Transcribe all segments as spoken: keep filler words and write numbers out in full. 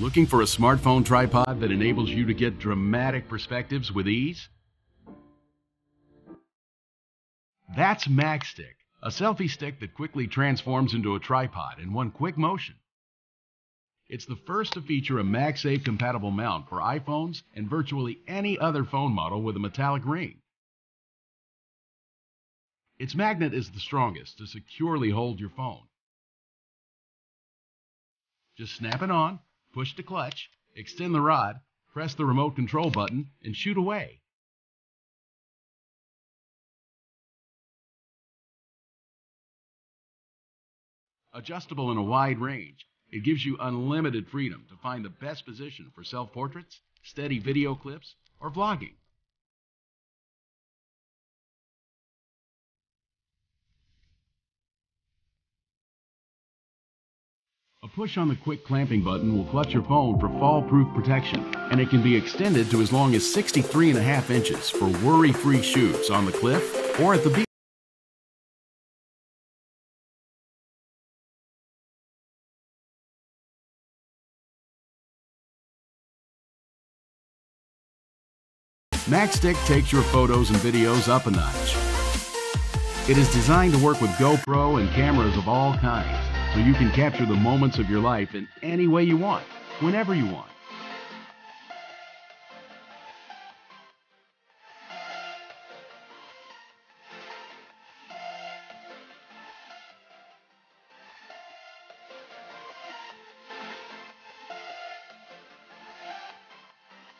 Looking for a smartphone tripod that enables you to get dramatic perspectives with ease? That's MagStick, a selfie stick that quickly transforms into a tripod in one quick motion. It's the first to feature a MagSafe compatible mount for iPhones and virtually any other phone model with a metallic ring. Its magnet is the strongest to securely hold your phone. Just snap it on. Push the clutch, extend the rod, press the remote control button, and shoot away. Adjustable in a wide range, it gives you unlimited freedom to find the best position for self-portraits, steady video clips, or vlogging. A push on the quick clamping button will clutch your phone for fall-proof protection, and it can be extended to as long as sixty-three and a half inches for worry-free shoots on the cliff or at the beach. MagStick takes your photos and videos up a notch. It is designed to work with GoPro and cameras of all kinds, so you can capture the moments of your life in any way you want, whenever you want.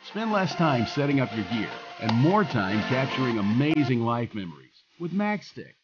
Spend less time setting up your gear and more time capturing amazing life memories with MagStick.